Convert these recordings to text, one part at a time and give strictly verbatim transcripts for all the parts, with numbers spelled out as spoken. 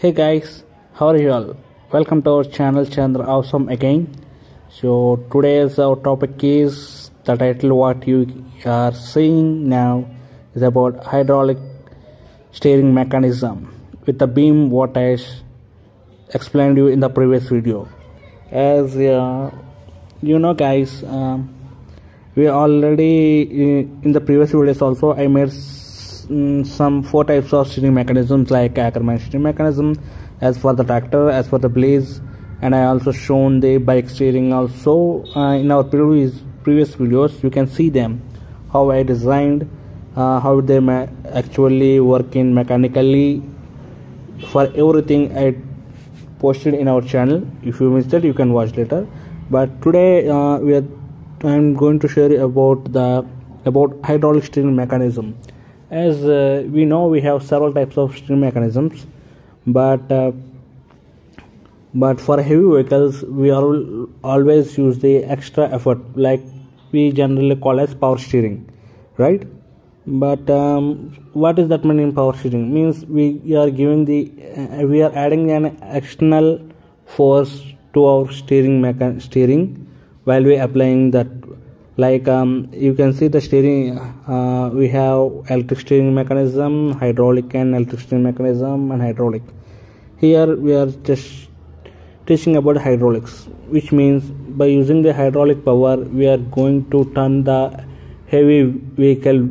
Hey guys, how are you all? Welcome to our channel ChandraAwesome again. So today's our topic is the title what you are seeing now is about hydraulic steering mechanism with the beam what I explained you in the previous video. As uh, you know guys, um, we already in the previous videos also I made Mm, some four types of steering mechanisms like Ackermann steering mechanism as for the tractor, as for the blaze, and I also shown the bike steering also uh, in our previous previous videos. You can see them how I designed, uh, how they actually work in mechanically. For everything I posted in our channel. If you missed it, you can watch later. But today uh, we are I'm going to share about the about hydraulic steering mechanism. As uh, we know, we have several types of steering mechanisms, but uh, but for heavy vehicles we are always use the extra effort, like we generally call as power steering, right? But um, what is that meaning? Power steering means we are giving the uh, we are adding an external force to our steering mechan steering while we applying that. Like um, you can see the steering, uh, we have electric steering mechanism, hydraulic and electric steering mechanism and hydraulic. Here we are just teaching about hydraulics, which means by using the hydraulic power we are going to turn the heavy vehicle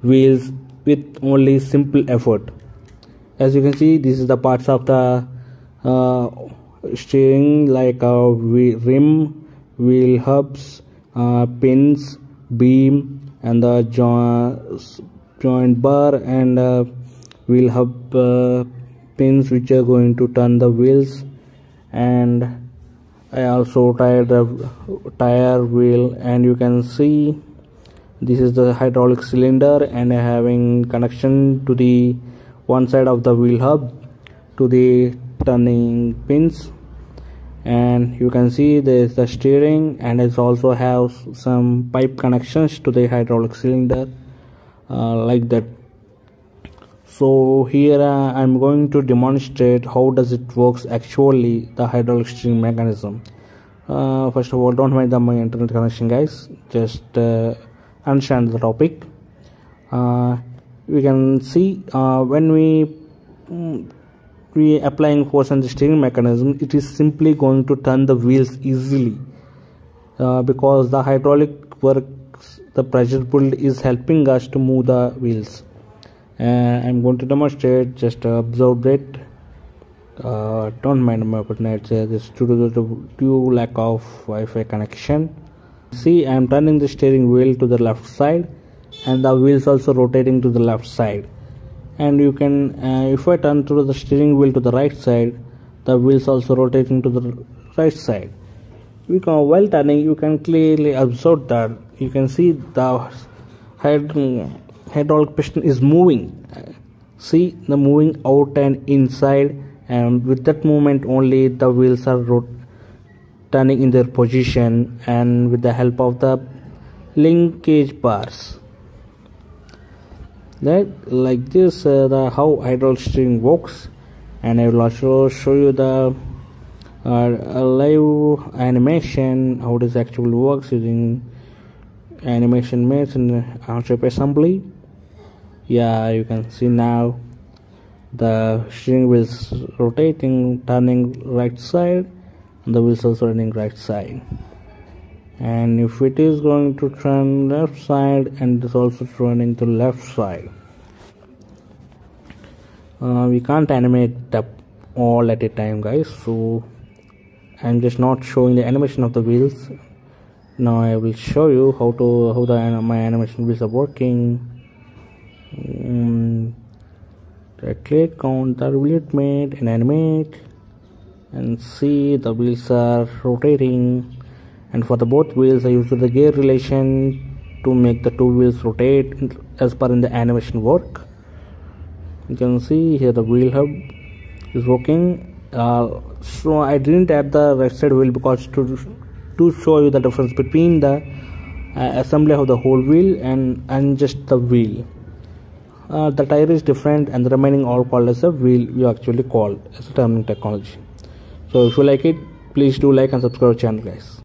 wheels with only simple effort. As you can see, this is the parts of the uh, steering, like a rim, wheel hubs, Uh, pins, beam, and the joint joint bar and uh, wheel hub uh, pins, which are going to turn the wheels. And I also tied the tire wheel, and you can see this is the hydraulic cylinder, and having connection to the one side of the wheel hub to the turning pins. And you can see there is the steering, and it also has some pipe connections to the hydraulic cylinder, uh, like that. So here uh, I'm going to demonstrate how does it works actually, the hydraulic steering mechanism. Uh, first of all, don't mind the my internet connection guys, just uh, understand the topic. Uh, we can see uh, when we mm, we applying force on the steering mechanism, it is simply going to turn the wheels easily, uh, because the hydraulic works, the pressure pull is helping us to move the wheels. And uh, I'm going to demonstrate, just observe it. Uh, don't mind my internet, this due to due lack of Wi-Fi connection. See, I'm turning the steering wheel to the left side, and the wheels also rotating to the left side. And you can uh, if I turn through the steering wheel to the right side, the wheels also rotating to the right side. We can, while turning, you can clearly observe that you can see the hydraulic piston is moving. See, the moving out and inside, and with that movement only the wheels are rot turning in their position, and with the help of the linkage bars. That like this uh, the how hydraulic steering works. And I will also show you the uh, live animation, how this actually works using animation mates and Onshape assembly. Yeah, you can see now the steering wheels rotating, turning right side, and the wheels also turning right side. And if it is going to turn left side, and it is also turning to left side. Uh, we can't animate that all at a time guys, so I'm just not showing the animation of the wheels. Now I will show you how to how the my animation wheels are working. um, I click on the wheel mate and animate, and see the wheels are rotating. And for the both wheels I use the gear relation to make the two wheels rotate as per in the animation work. You can see here the wheel hub is working. Uh, so I didn't add the right side wheel because to to show you the difference between the uh, assembly of the whole wheel and and just the wheel, uh, the tire is different and the remaining all called as a wheel, you actually called as a turning technology. So if you like it, please do like and subscribe to our channel, guys.